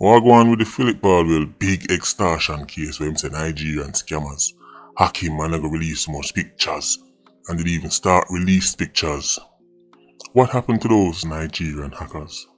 What go on with the Philip Paulwell big extortion case where him say Nigerian scammers hack him and they go release some more pictures, and they even start release pictures? What happened to those Nigerian hackers?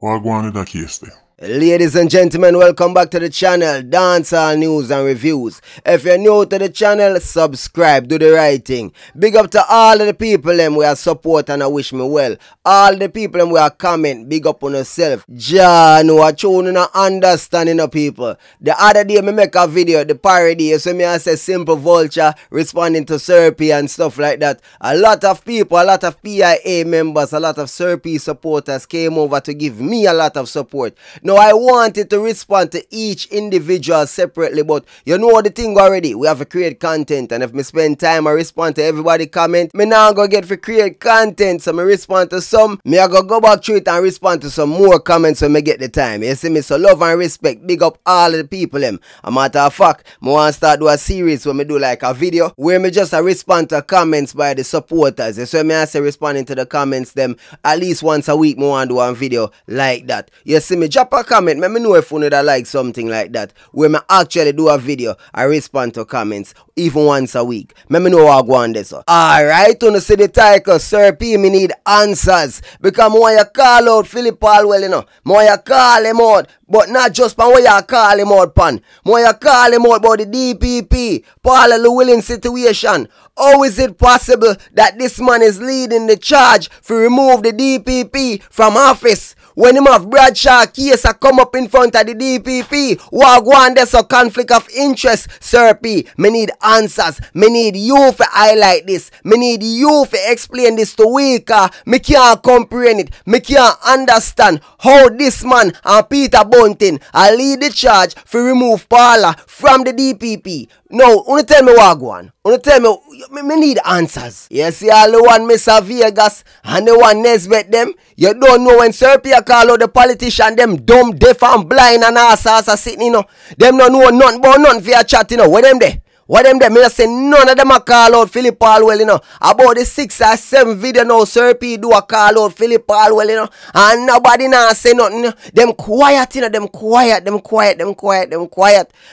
What go on with that case there? Ladies and gentlemen, welcome back to the channel, Dancehall News and Reviews. If you're new to the channel, subscribe, do the right thing. Big up to all of the people them who are support and I wish me well. All the people them who are comment, big up on yourself. John who are tuning and understanding of people. The other day me make a video, the parody, so me I say Simple Vulture responding to Sir P and stuff like that. A lot of people, a lot of PIA members, a lot of Sir P supporters came over to give me a lot of support. Now, I wanted to respond to each individual separately, but you know the thing already. We have to create content, and if me spend time, I respond to everybody comment. Me now go get to create content, so me respond to some. Me I go back to it and respond to some more comments when me get the time. You see me? So love and respect. Big up all of the people them. A matter of fact, me want to start do a series where me do like a video where me just respond to comments by the supporters. You see me? I say responding to the comments them at least once a week. Me want to do one video like that. You see me? Drop a comment, let me know if you know that like something like that, where me actually do a video, I respond to comments, even once a week. Let me know how I go on this. Alright, you see the title, Sir P, me need answers, because I want you call out Philip Paulwell, you know, I want you call him out, but not just pan what you call him out pan, I want you call him out about the DPP, Paula Llewellyn situation. How is it possible that this man is leading the charge to remove the DPP from office? When him have Bradshaw case a come up in front of the DPP, what go on there? So conflict of interest, Sir P. Me need answers. Me need you for highlight this. Me need you for explain this to we, car. Me can't comprehend it. Me can't understand how this man and Peter Bunting are lead the charge for remove Paula from the DPP. No, you tell me what go on. You tell me, me need answers. You see all the one Mr. Vegas and the one Nesbeth them. You don't know when Sir P call out the politician, them dumb, deaf and blind and ass are sitting, you know. Them don't know nothing about nothing for your chat, you know. Where them there? What them there? Me just say none of them a call out Philip Paulwell, you know. About the 6 or 7 video now, Sir P do a call out Philip Paulwell, you know. And nobody now say nothing, you know. Them quiet, you know. Them quiet.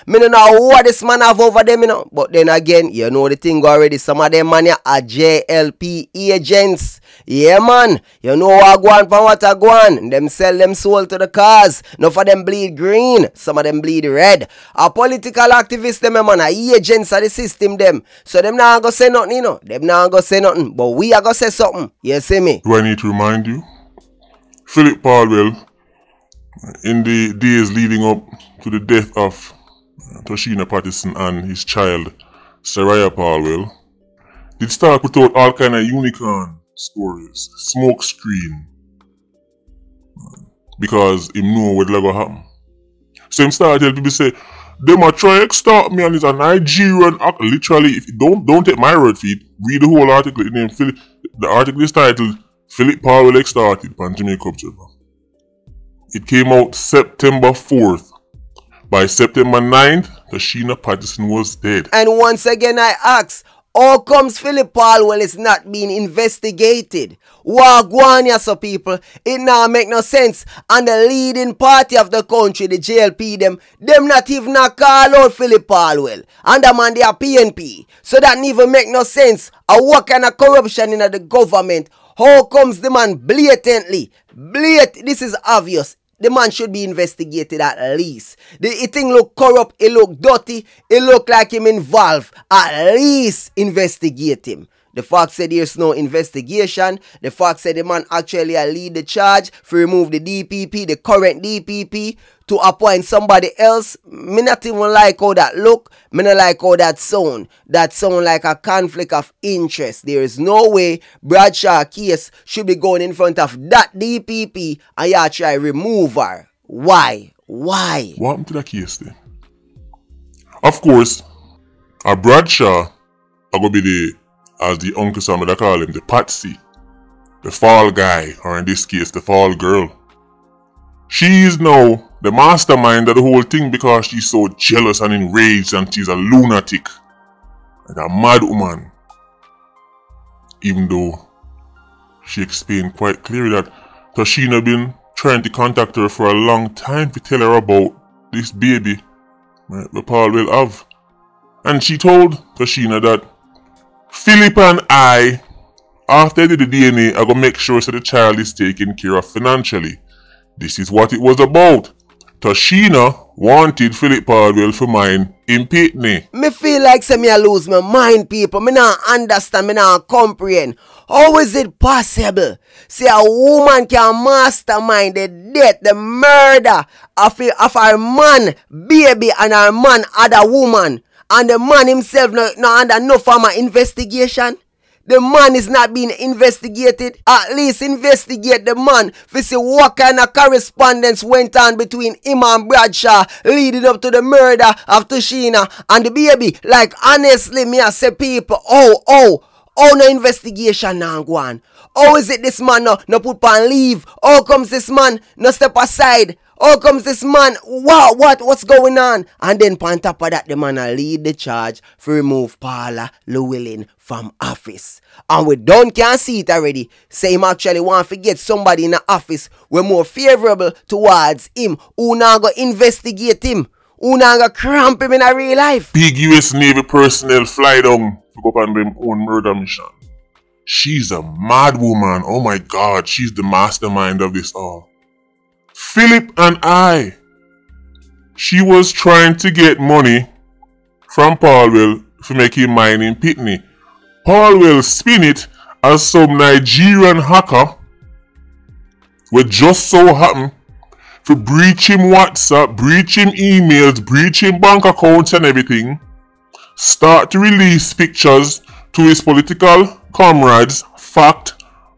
Me don't know what this man have over them, you know. But then again, you know the thing already. Some of them man here are JLP agents. Yeah, man. You know what I go on, what I go on. Them sell them soul to the cause. No for them bleed green. Some of them bleed red. A political activist, them, man, are agents of the system them, so them not gonna say nothing, you know. Them not gonna say nothing, but we are gonna say something. You see me? Do I need to remind you? Philip Paulwell, in the days leading up to the death of Tashina Patterson and his child Saraya Paulwell, did start put out all kind of unicorn stories, smoke screen, because him know what will happen. So him started telling people say, them a try extort me and it's a Nigerian act. Literally, if you don't take my word for it, read the whole article. The article is titled Philip Paulwell Extorted by Jamaica Observer. It came out September 4th. By September 9th, Tashina Patterson was dead. And once again I ask, how comes Philip Paulwell is not being investigated? Wagwanya, so people, it now make no sense. And the leading party of the country, the JLP, them not even a call out Philip Paulwell. And the man, they are PNP. So that even make no sense. A what kind of corruption in the government? How comes the man blatantly? This is obvious. The man should be investigated at least. The thing look corrupt, it look dirty, it look like him involved. At least investigate him. The fact said there's no investigation. The fact said the man actually lead the charge to remove the DPP, the current DPP, to appoint somebody else. Me not even like how that look. Me not like how that sound. That sound like a conflict of interest. There is no way Bradshaw case should be going in front of that DPP and you try to remove her. Why? Why? What happened to that case then? Of course, a Bradshaw are going to be the, as the uncle Sam they call him, the patsy, the fall guy, or in this case the fall girl. She is now the mastermind of the whole thing because she's so jealous and enraged, and she's a lunatic and a mad woman, even though she explained quite clearly that Tashina been trying to contact her for a long time to tell her about this baby that Paul will have. And she told Tashina that Philip and I, after I did the DNA, I go make sure so the child is taken care of financially. This is what it was about. Tashina wanted Philip Paulwell for mine in Pitney. Me feel like say me a lose my mind, people. Me not understand, me not comprehend. How is it possible? Say a woman can mastermind the death, the murder of her man, baby, and her man, other woman. And the man himself not under no form of investigation. The man is not being investigated. At least investigate the man to see what kind of correspondence went on between him and Bradshaw leading up to the murder of Tashina and the baby. Like, honestly, me I say, people, no investigation now go on. How is it this man no put on leave? How comes this man no step aside? How comes this man? What's going on? And then on top of that, the man will lead the charge to remove Paula Llewellyn from office. And we don't can see it already. Say him actually want to get somebody in the office we're more favorable towards him, who not go investigate him, who not go cramp him in a real life. Big US Navy personnel fly down to go up on them own murder mission. She's a mad woman. Oh my God, she's the mastermind of this all. Philip and I. She was trying to get money from Paulwell for making mine in Pitney. Paulwell spin it as some Nigerian hacker would just so happen to breach him WhatsApp, breach him emails, breach him bank accounts and everything, start to release pictures to his political comrades. Fact.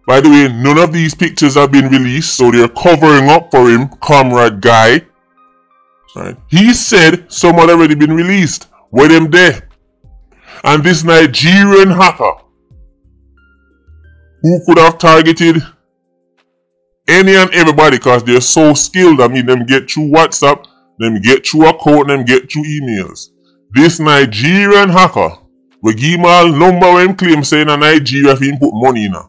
By the way, none of these pictures have been released, so they're covering up for him, comrade guy. Right. He said some had already been released. Were them there? And this Nigerian hacker, who could have targeted any and everybody because they're so skilled. I mean, them get through WhatsApp, them get through a code, them get through emails. This Nigerian hacker, we give him all number when claim saying in Nigeria if he put money in her.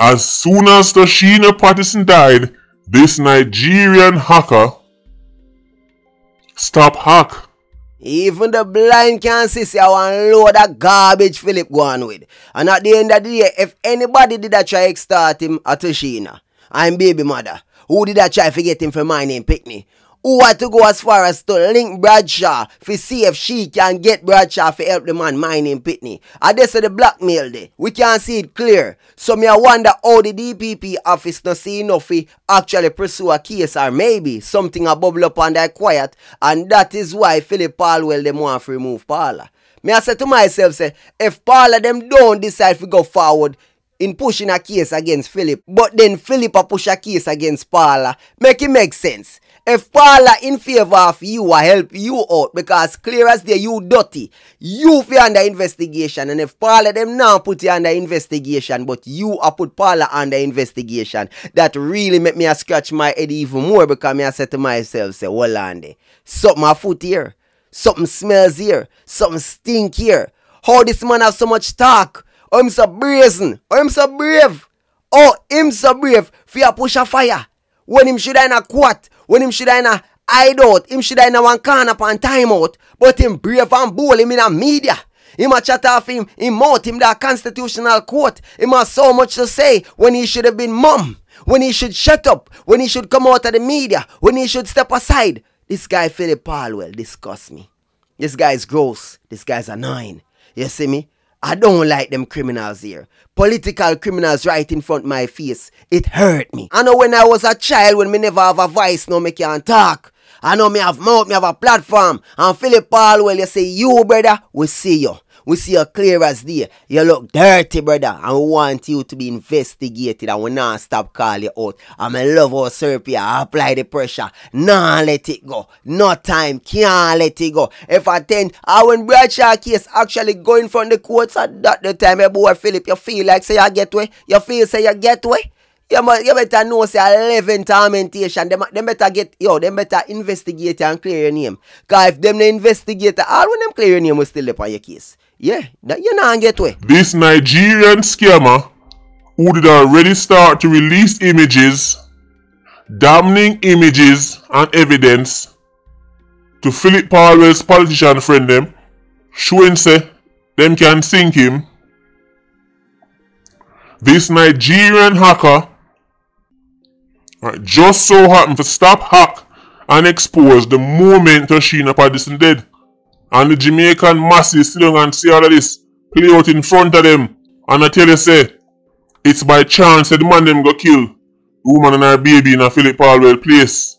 As soon as Tashina Patterson died, this Nigerian hacker stop hack. Even the blind can see say one load of garbage Philip going with. And at the end of the day, if anybody did that try extort him at Tashina, I'm baby mother, who did that try to get him for my name Pitney? Who had to go as far as to link Bradshaw to see if she can get Bradshaw to help the man mine in Pitney? And this is the blackmail there. We can't see it clear. So me I wonder how the DPP office not see enough to actually pursue a case, or maybe something a bubble up on that quiet. And that is why Philip Paulwell them want to remove Paula. Me I say to myself, say, if Paula them don't decide to go forward in pushing a case against Philip, but then Philip a push a case against Paula, make it make sense. If Paula in favor of you, I help you out because clear as day you dirty. You feel under investigation, and if Paula them now put you under investigation, but you are put Paula under investigation, that really make me scratch my head even more because me I said to myself, say, well, Andy, something a foot here, something smells here, something stink here. How this man have so much talk? Oh, him so brazen. Oh, him so brave. Oh, him so brave. Fear push a fire when him should in a quat. When him should have hide out, him should have one corner upon time out, but him brave and bold, him in the media. Him a chat off him mouth, him that constitutional court. Him has so much to say when he should have been mum, when he should shut up, when he should come out of the media, when he should step aside. This guy Philip Paulwell disgusts me. This guy is gross. This guy's annoying. You see me? I don't like them criminals here. Political criminals right in front of my face. It hurt me. I know when I was a child, when me never have a voice, now me can't talk. I know me have mouth, me have a platform. And Philip Paulwell, you say, you brother, we see you. We see you clear as day. You look dirty, brother. And we want you to be investigated. And we not stop calling you out. And I love how Sir P apply the pressure. Nah, let it go. No time. Can't let it go. If I think, when Bradshaw case actually going from the courts at that time, hey boy Philip, you feel like say you get way? You feel say you get way? You better know say 11 tormentation. Them better get, them better investigate and clear your name. Because if them the investigator, all when them clear your name will still up on your case. Yeah, you know, get way. This Nigerian scammer who did already start to release images damning images and evidence to Philip Paulwell's politician friend them, showing say them can sink him. This Nigerian hacker just so happened to stop hack and expose the moment Tashina Patterson dead. And the Jamaican masses sit down and see all of this play out in front of them. And I tell you say, it's by chance that the man them go kill the woman and her baby in a Philip Paulwell place.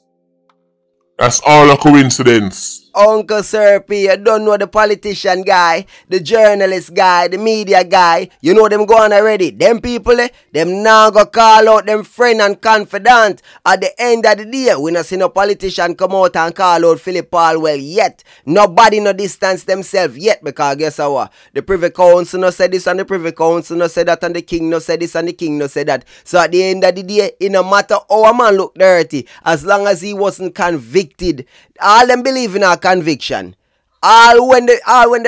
That's all a coincidence. Uncle Sir P, you don't know the politician guy, the journalist guy, the media guy. You know them gone already. Them people, them now go call out them friend and confidant. At the end of the day, we not see no politician come out and call out Philip Paulwell yet. Nobody no distance themselves yet, because guess what? The Privy Council no said this and the Privy Council no said that and the King no said this and the King no said that. So at the end of the day, it no matter how a man look dirty, as long as he wasn't convicted. All them believe in a conviction. All when they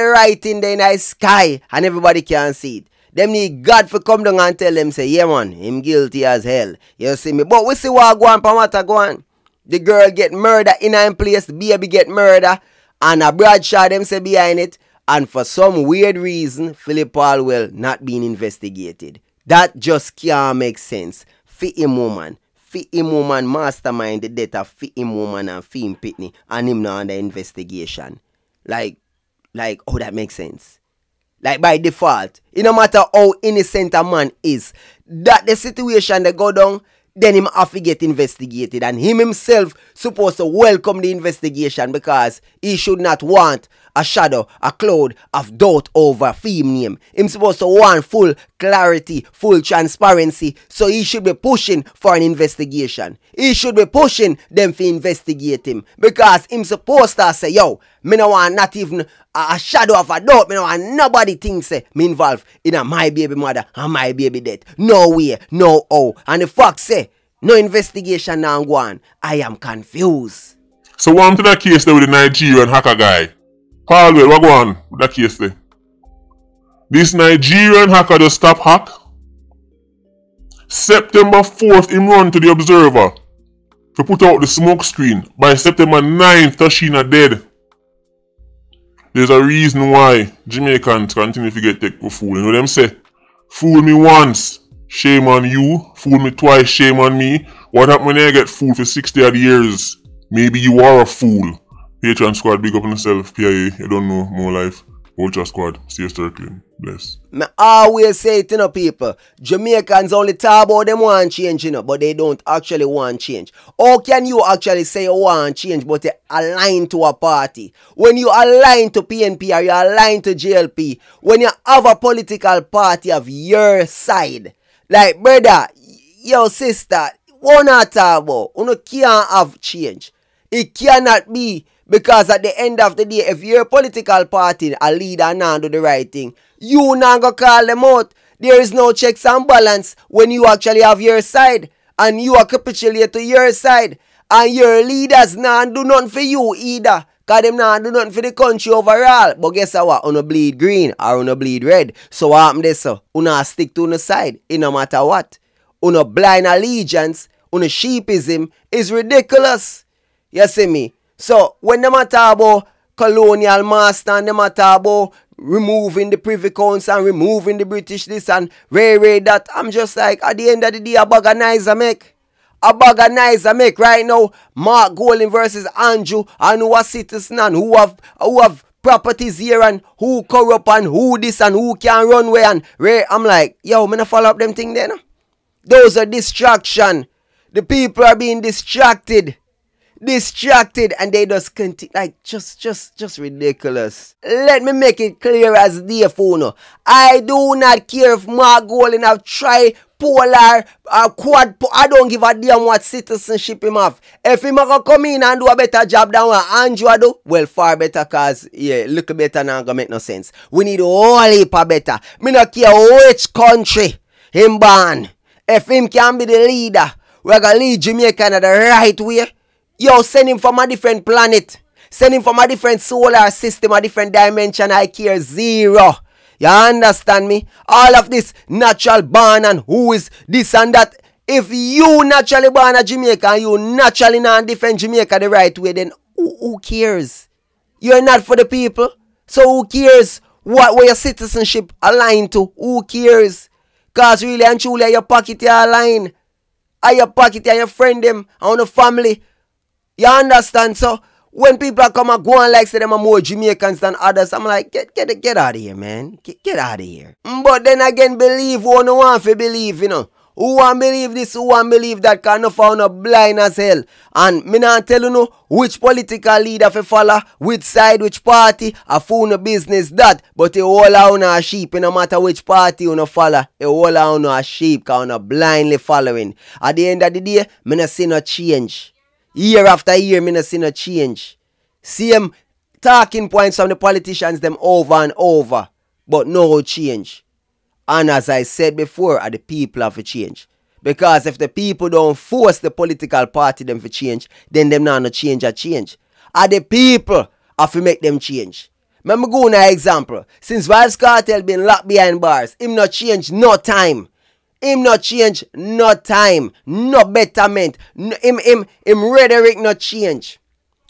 write in the nice sky and everybody can see it. Them need God for come down and tell them say, yeah man, him guilty as hell. You see me? But we see what go on, Pamata go on. The girl get murder in her place, the baby get murder, and a Bradshaw them say behind it. And for some weird reason, Philip Paulwell not being investigated. That just can't make sense. Fit him woman. Fit him woman mastermind the death of fit him woman and fit him pitney and him now under investigation. Like oh, that makes sense. Like by default, it no matter how innocent a man is, that the situation that go down, then him have to get investigated and him himself supposed to welcome the investigation because he should not want a shadow, a cloud of doubt over him name. Him supposed to want full clarity, full transparency. So he should be pushing for an investigation. He should be pushing them to investigate him because him supposed to say, yo, me no want not even a shadow of a doubt. Me no want nobody thinks me involved in my baby mother and my baby death. No way, no how. And the fact say, no investigation now go on. I am confused. So one to that case there with the Nigerian hacker guy. Paulwell, what go on with that case there? This Nigerian hacker just stop hack. September 4th, him run to the Observer to put out the smoke screen. By September 9th, Tashina dead. There's a reason why Jamaicans continue to get take for fool. You know them say, fool me once, shame on you. Fool me twice, shame on me. What happened when I get fooled for 60 odd years? Maybe you are a fool. Patreon squad, big up on yourself. PIA, you don't know, more life. Ultra squad, stay circling. Bless. I always say it, you know, people. Jamaicans only talk about them want change, you know, but they don't actually want change. How can you actually say you want change, but you align to a party? When you align to PNP or you align to JLP, when you have a political party of your side, like, brother, your sister, you not talk about, you can't have change. It cannot be. Because at the end of the day, if your political party, a leader, now do the right thing, you now go call them out. There is no checks and balance when you actually have your side and you are capitulate to your side. And your leaders now do nothing for you either. Because them now do nothing for the country overall. But guess what? Una bleed green or una bleed red. So what happened this? Una stick to una side. It no matter what. Una blind allegiance, una sheepism is ridiculous. You see me? So, when they talk about colonial master and they talk about removing the Privy Council and removing the British this and ray that, I'm just like, at the end of the day, a baganizer make. A baganizer make right now. Mark Golden versus Andrew and who are citizens and who have properties here and who corrupt and who this and who can run away and ray. I'm like, yo, I'm not follow up them thing there. No? Those are distraction. The people are being distracted. And they just continue like just ridiculous. Let me make it clear as day for now. I do not care if Mark Golden have tri-polar or quad. I don't give a damn what citizenship him have. If him gonna come in and do a better job than what Andrew do, well far better, cause yeah, little better now gonna make no sense. We need a whole heap of better. Me not care which country him born. If him can be the leader, we're gonna lead Jamaica the right way. Yo, send him from a different planet. Send him from a different solar system, a different dimension. I care zero. You understand me? All of this natural born and who is this and that. If you naturally born a Jamaican and you naturally not defend Jamaica the right way, then who cares? You're not for the people. So who cares what were your citizenship aligned to? Who cares? Because really and truly your pocket you aligned. Are your pocket and your friend them and the family. You understand? So when people come and go and like say them are more Jamaicans than others, I'm like, get out of here, man. Get out of here. But then again, believe who no want to believe, you know. Who want believe this, who want believe that, can no found a blind as hell. And me not tell you no which political leader for follow, which side, which party, a fool no business that. But you all on a sheep, no matter which party you no follow, you all on a sheep, because you blindly following. At the end of the day, me not see no change. Year after year, me not see no change. Same talking points from the politicians, them over and over, but no change. And as I said before, the people have to change. Because if the people don't force the political party them to change, then them not change a change. And the people have to make them change. Remember going to an example. Since Vybz Kartel been locked behind bars, him not change no time. Him not change no time. No betterment. Him rhetoric not change.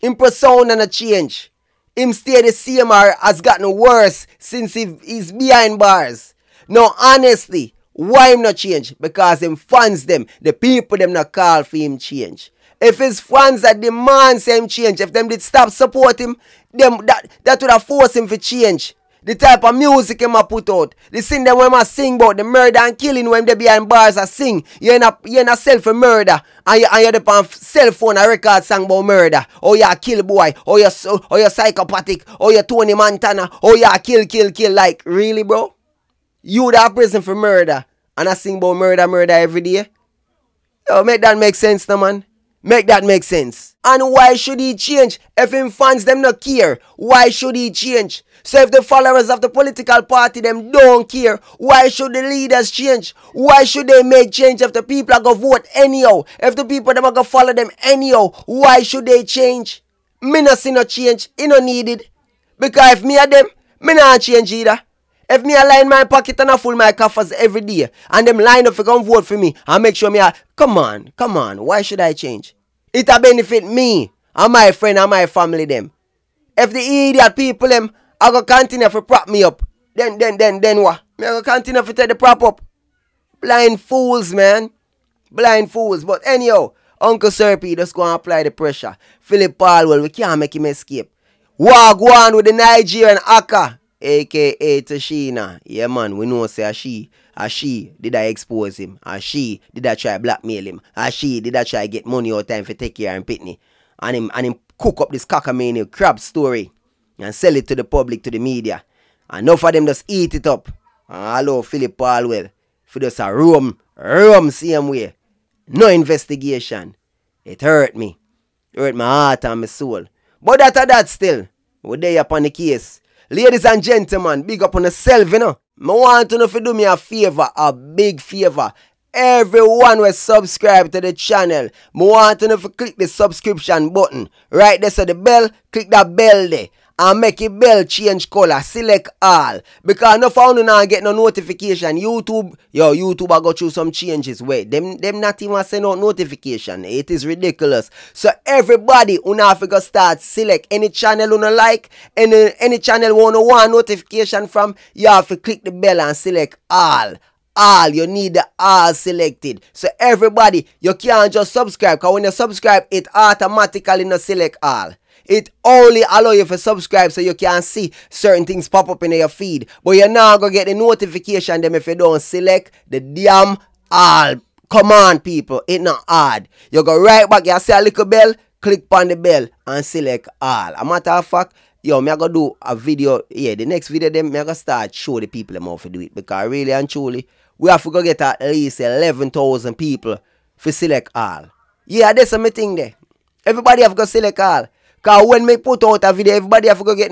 Him persona not change. Him stay the same or has gotten worse since he's behind bars. Now, honestly, why him not change? Because him fans them. The people them not call for him change. If his fans that demand him change, if them did stop support him, that would have forced him to change. The type of music him a put out. The thing them when I sing about the murder and killing when they behind bars I sing. You're in a self murder and you're the cell phone a record song about murder. Oh you're a kill boy. Oh you're psychopathic. Oh you're Tony Montana. Oh you're kill. Like, really, bro? You that prison for murder, and I sing about murder every day. Yo, make that make sense, no man. Make that make sense. And why should he change? If him fans them not care, why should he change? So if the followers of the political party them don't care, why should the leaders change? Why should they make change if the people are gonna vote anyhow? If the people them are gonna follow them anyhow, why should they change? Me not see no change. It no needed. Because if me and them, me not change either. If me I line my pocket and I full my coffers every day, and them line up to come vote for me, and make sure me I... Come on, why should I change? It'll benefit me, and my friend, and my family, them. If the idiot people, them, I go continue to prop me up. Then what? Me I go continue to take the prop up. Blind fools, man. Blind fools. But anyhow, Uncle Sir P just go and apply the pressure. Philip Paulwell, we can't make him escape. Walk on with the Nigerian hacker. AKA Tashina. Yeah man, we know say a she did I expose him, a she did I try blackmail him, a she did I try get money all time for take care and pitney, and him cook up this cockamamie crab story and sell it to the public, to the media. Enough of them just eat it up. Hello Philip Paulwell, for just a room same way. No investigation. It hurt me. It hurt my heart and my soul. But that still, we're there upon the case. Ladies and gentlemen, big up on yourself, you know. I want to know if you do me a favor, a big favor. Everyone will subscribe to the channel. I want to know if you click the subscription button. Right there, so the bell, click that bell there. And make your bell change color. Select all. Because no found you now get no notification. YouTube I go through some changes. Wait, them not even send out notification. It is ridiculous. So everybody who now figure start select any channel you no like, any channel you no want notification from, you have to click the bell and select all. All, you need the all selected. So everybody, you can't just subscribe, because when you subscribe, it automatically no select all. It only allow you to subscribe so you can see certain things pop up in your feed. But you're not going to get the notification them if you don't select the damn all. Come on, people. It's not hard. You go right back. You see a little bell. Click on the bell and select all. A matter of fact, yo, me I go do a video. Yeah, the next video, them, me I go start show the people them how to do it. Because really and truly, we have to go get at least 11,000 people for select all. Yeah, that's a thing there. Everybody have to select all. Because when me put out a video, everybody have to go get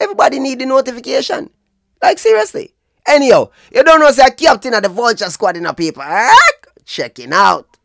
everybody need the notification. Like, seriously. Anyhow, you don't know say a captain of the vulture squad in a paper. Checking out.